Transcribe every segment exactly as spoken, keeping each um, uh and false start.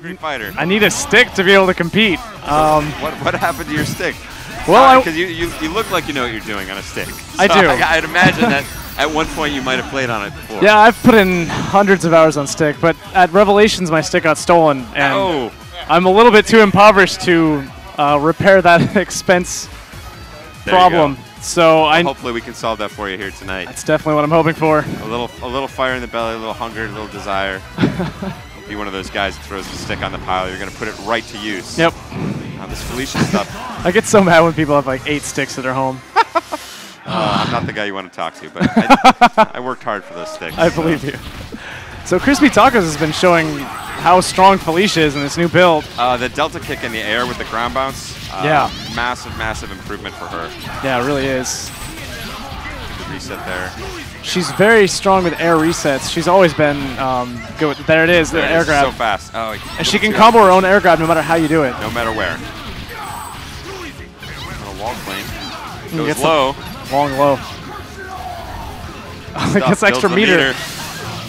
Hungry fighter. I need a stick to be able to compete. Um, what, what happened to your stick? Well, because uh, you, you, you look like you know what you're doing on a stick. So I do. I, I'd imagine that at one point you might have played on it before. Yeah, I've put in hundreds of hours on stick, but at Revelations my stick got stolen, and oh. I'm a little bit too impoverished to uh, repair that expense there problem. So well, I hopefully we can solve that for you here tonight. That's definitely what I'm hoping for. A little, a little fire in the belly, a little hunger, a little desire. Be one of those guys that throws the stick on the pile. You're gonna put it right to use. Yep. Uh, this Felicia stuff. I get so mad when people have like eight sticks at their home. uh, I'm not the guy you want to talk to, but I, I worked hard for those sticks. I so. believe you. So Crispy Tacoz has been showing how strong Felicia is in this new build. Uh, the delta kick in the air with the ground bounce. Uh, yeah. Massive, massive improvement for her. Yeah, it really is. The reset there. She's very strong with air resets. She's always been um, good. There it is, there the it air is. grab. So fast. Oh, and she can combo her own air grab no matter how you do it. No matter where. A wall plane. Goes gets low. Long low. It gets extra meter. meter.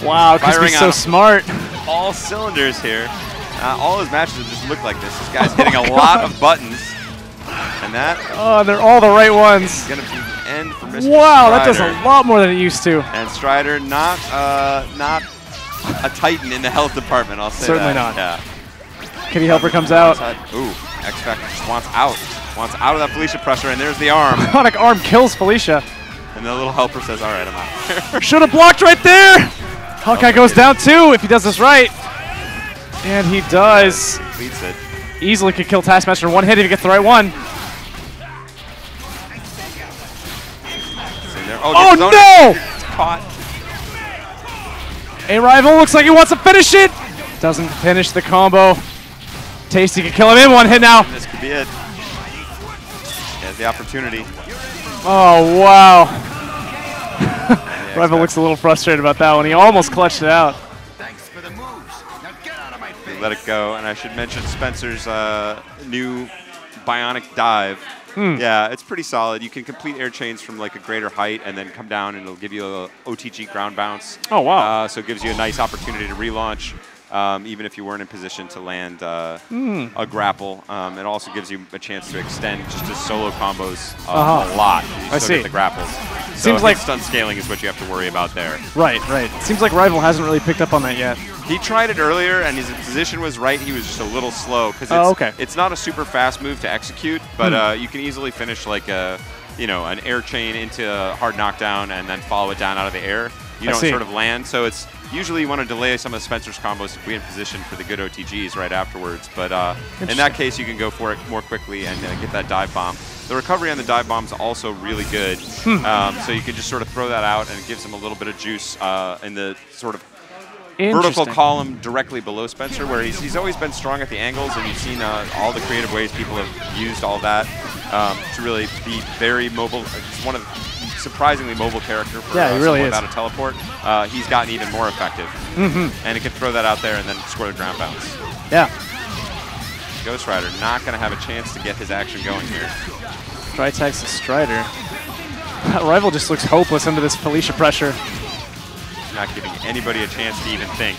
Wow, Crispy's so smart. All cylinders here. Uh, all his matches just look like this. This guy's oh hitting God. a lot of buttons. And that. Oh, they're all the right ones. Gonna be end for Mister Wow, Strider. That does a lot more than it used to. And Strider, not uh, not a titan in the health department. I'll say Certainly that. Certainly not. Yeah. Kitty Helper comes out. out. Ooh, X-Factor just wants out. Wants out of that Felicia pressure, and there's the arm. Chronic arm kills Felicia. And the little helper says, "All right, I'm out." Should have blocked right there. Hawkeye goes down too if he does this right. And he does. Leads it. Easily could kill Taskmaster in one hit if he gets the right one. Oh, oh no! It's caught. A rival looks like he wants to finish it. Doesn't finish the combo. Tasty could kill him in one hit now. This could be it. He has the opportunity. Oh, wow. Rival looks a little frustrated about that one. He almost clutched it out. Thanks for the moves. Now get out of my face. Let it go. And I should mention Spencer's uh, new bionic dive. Mm. Yeah, it's pretty solid. You can complete air chains from like a greater height and then come down and it'll give you a O T G ground bounce. Oh, wow. Uh, so it gives you a nice opportunity to relaunch um, even if you weren't in position to land uh, mm. a grapple. Um, it also gives you a chance to extend just to solo combos uh, uh-huh. a lot. You I see. Get the grapples. So seems like stun scaling is what you have to worry about there. Right, right. Seems like Rival hasn't really picked up on that yet. He tried it earlier, and his position was right. He was just a little slow because it's, oh, okay. it's not a super fast move to execute, but mm. uh, you can easily finish like a, you know, an air chain into a hard knockdown and then follow it down out of the air. You I don't see. sort of land, so it's usually you want to delay some of Spencer's combos if we in position for the good O T Gs right afterwards. But uh, in that case, you can go for it more quickly and uh, get that dive bomb. The recovery on the dive bomb is also really good, hmm. um, so you can just sort of throw that out, and it gives him a little bit of juice uh, in the sort of vertical column directly below Spencer, where he's, he's always been strong at the angles, and you've seen uh, all the creative ways people have used all that um, to really be very mobile. It's one of the surprisingly mobile character for yeah, uh, really someone without a teleport. Uh, he's gotten even more effective, mm-hmm. and he can throw that out there and then score the ground bounce. Yeah. Ghost Rider not going to have a chance to get his action going here. Dry tags to Strider. That Rival just looks hopeless under this Felicia pressure. Not giving anybody a chance to even think.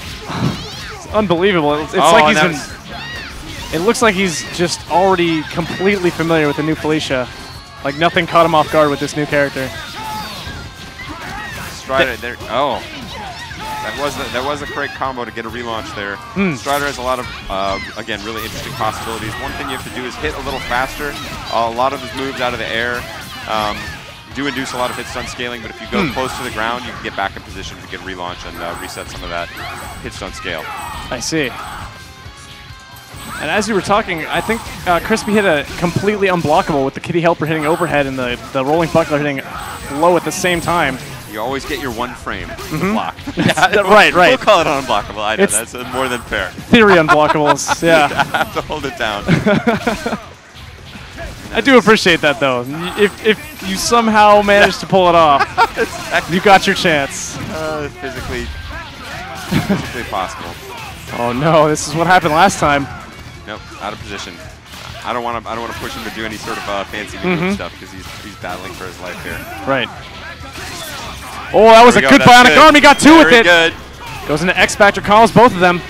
It's unbelievable. It's, it's oh, like he's been, it looks like he's just already completely familiar with the new Felicia. Like nothing caught him off guard with this new character. Strider there. Oh. That was, the, that was a great combo to get a relaunch there. Mm. Strider has a lot of, uh, again, really interesting possibilities. One thing you have to do is hit a little faster. Uh, a lot of his moves out of the air um, do induce a lot of hit stun scaling, but if you go mm. close to the ground, you can get back in position to get relaunch and uh, reset some of that hit stun scale. I see. And as you were talking, I think uh, Crispy hit a completely unblockable with the Kitty Helper hitting overhead and the, the rolling buckler hitting low at the same time. You always get your one frame mm-hmm. to block. Yeah, right, right. We'll call it unblockable. I know it's that's more than fair. Theory unblockables. Yeah. I have to hold it down. I do appreciate that though. If if you somehow manage to pull it off, you got your chance. Uh, physically, physically possible. Oh no! This is what happened last time. Nope, out of position. I don't want to. I don't want to push him to do any sort of uh, fancy mm-hmm. stuff because he's he's battling for his life here. Right. Oh, that was a good bionic arm. He got two with it. Good. Goes into X-Factor, calls both of them.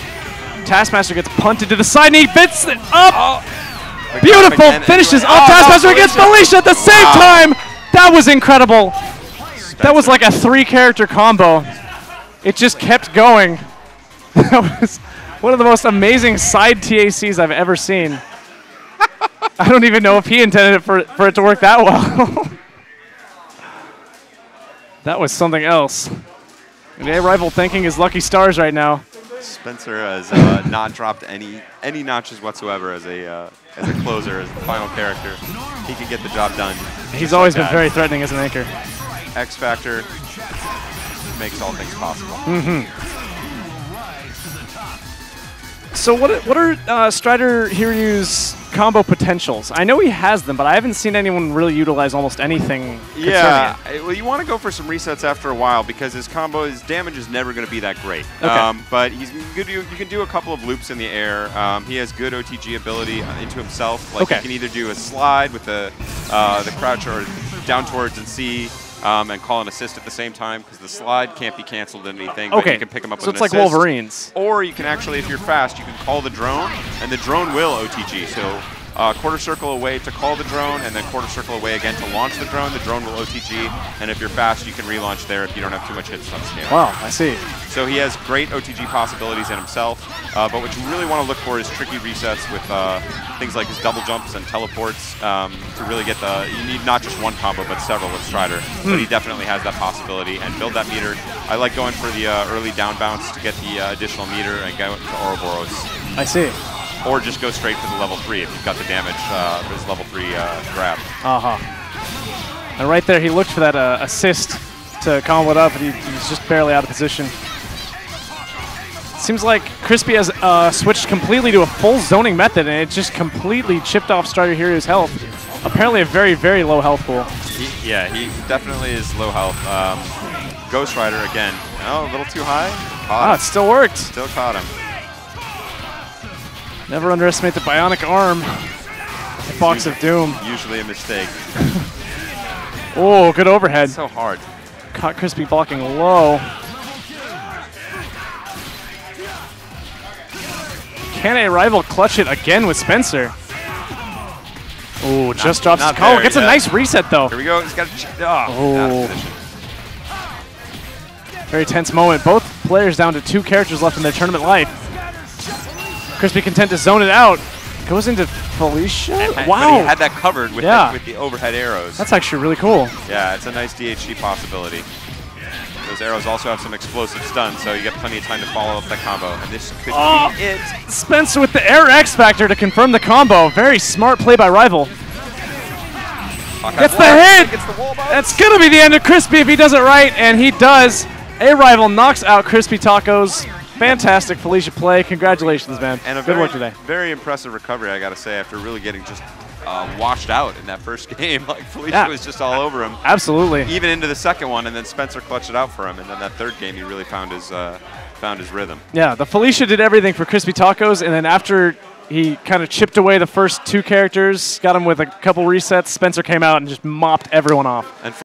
Taskmaster gets punted to the side and he fits it up. Oh. Beautiful. Finishes up. Oh, Taskmaster no, against Felicia at the same wow. time. That was incredible. Spencer. That was like a three-character combo. It just kept going. That was one of the most amazing side T A Cs I've ever seen. I don't even know if he intended it for, for it to work that well. That was something else. And the rival thanking his lucky stars right now. Spencer has uh, not dropped any any notches whatsoever as a uh, as a closer, as the final character. He can get the job done. He's always been very threatening as an anchor. X-Factor makes all things possible. Mm-hmm. So what what are uh, Strider Hiryu's combo potentials? I know he has them, but I haven't seen anyone really utilize almost anything. Yeah, it. well, you want to go for some resets after a while because his combo, his damage is never going to be that great. Okay. Um, but he's good. You can do a couple of loops in the air. Um, he has good O T G ability into himself. Like okay. he can either do a slide with the uh, the crouch or down towards and C. Um, and call an assist at the same time because the slide can't be canceled in anything. Okay. But you can pick them up so with an assist. So it's like Wolverines. Or you can actually, if you're fast, you can call the drone, and the drone will O T G. So uh, quarter circle away to call the drone, and then quarter circle away again to launch the drone. The drone will O T G, and if you're fast, you can relaunch there if you don't have too much hits on scale. Wow, I see. So he has great O T G possibilities in himself, uh, but what you really want to look for is tricky resets with uh, things like his double jumps and teleports um, to really get the, you need not just one combo, but several with Strider. Mm. But he definitely has that possibility, and build that meter. I like going for the uh, early down bounce to get the uh, additional meter and go to Ouroboros. I see. Or just go straight for the level three if you've got the damage uh, for his level three uh, grab. Uh-huh. And right there, he looked for that uh, assist to combo it up, and he, he was just barely out of position. Seems like Crispy has uh, switched completely to a full zoning method, and it just completely chipped off Strider Hiryu's health. Apparently a very, very low health pool. He, yeah, he definitely is low health. Um, Ghost Rider again. Oh, a little too high. Caught. Ah, it still worked. Still caught him. Never underestimate the bionic arm. The Box of Doom. Usually a mistake. Oh, good overhead. That's so hard. Caught Crispy blocking low. Can a rival clutch it again with Spencer? Oh, just drops his combo. Gets a nice reset though. Here we go. He's got to check. Oh. Very tense moment. Both players down to two characters left in their tournament life. Crispy content to zone it out. Goes into Felicia? And, wow. But he had that covered with, yeah. the, with the overhead arrows. That's actually really cool. Yeah, it's a nice D H C possibility. Those arrows also have some explosive stun, so you get plenty of time to follow up that combo. And this could oh, be it. Spencer with the air X-Factor to confirm the combo. Very smart play by Rival. Hawkeye gets the hit! Gets the wall. That's going to be the end of Crispy if he does it right, and he does. A Rival knocks out Crispy Tacoz. Fantastic Felicia play. Congratulations, man. And a Good very, work today. Very impressive recovery, I got to say, after really getting just uh, washed out in that first game. Like Felicia yeah. was just all over him. Absolutely. Even into the second one, and then Spencer clutched it out for him. And then that third game, he really found his uh, found his rhythm. Yeah, the Felicia did everything for Crispy Tacoz, and then after he kind of chipped away the first two characters, got him with a couple resets, Spencer came out and just mopped everyone off. And